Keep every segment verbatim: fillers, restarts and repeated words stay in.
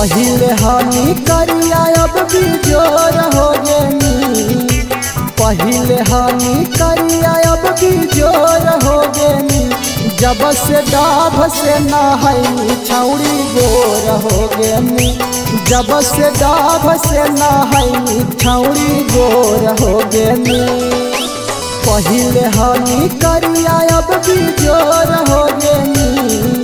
पहिले हमी करिया अब बिजोर हो गेनी, पहिले हमी करिया अब बिजोर हो गेनी। जब से डॉब से नहाई छौड़ी गोर हो गेनी, जब से डॉब से नहाई छौड़ी गोर हो गेनी। पहिले हमी करिया अब बिजोर हो गेनी,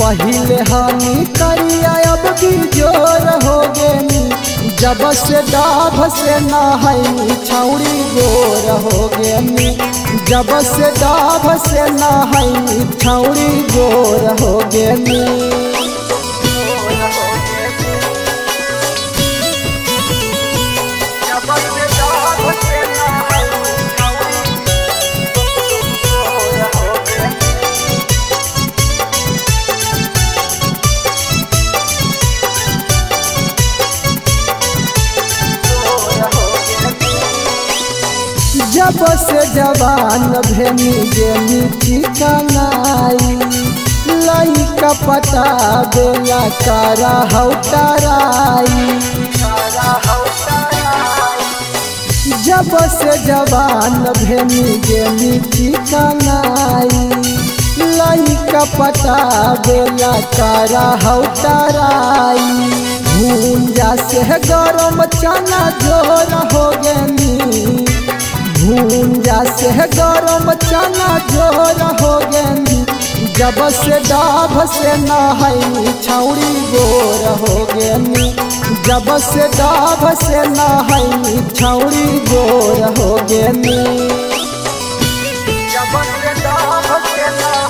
पहिले हमी करिया अब बिजोर हो गेनी। जब से डॉब से नहाई छौड़ी गोर हो गेनी, जब से डॉब से नहाई छौड़ी गोर हो गेनी। जब से जवान भेनी गेनी चिकनाई, लइका पटा देला कारा हौ तराई। जब से जवान भेनी गेनी चिकनाई, लइका पटा देला कारा हौ तराई। भूंजा से गरम चना जोर हो गेनी, भूंजा से गरम चना जोर हो गेनी। जब से डॉब से नहाई छौड़ी गोर हो गेनी, जब से डॉब से नहाई छौड़ी गोर हो गेनी। जब से डॉब से नहाई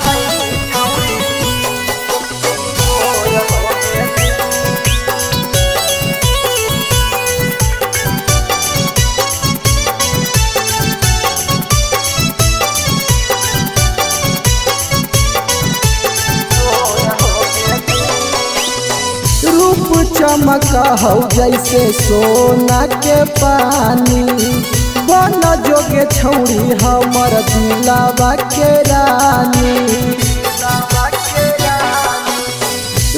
छौड़ी गोर हो गेनी। चमका हो जैसे सोना के पानी, बन जोगे छौड़ी हमर दिलवा के रानी।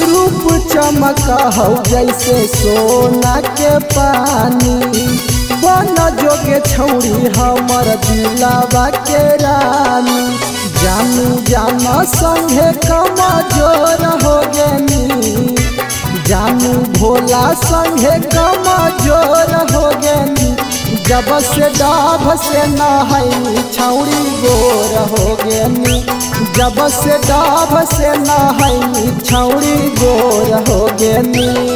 रूप चमका हो जैसे सोना के पानी, बन जोगे छौड़ी हमर दिलवा के रानी। जानू जाना संगे कमजोर हो गेनी, जानू भोला संगे कमजोर हो गेनी। जब से डॉब से नहाई छौड़ी गोर हो गेनी, जब से डॉब से नहाई छौड़ी गोर हो गेनी।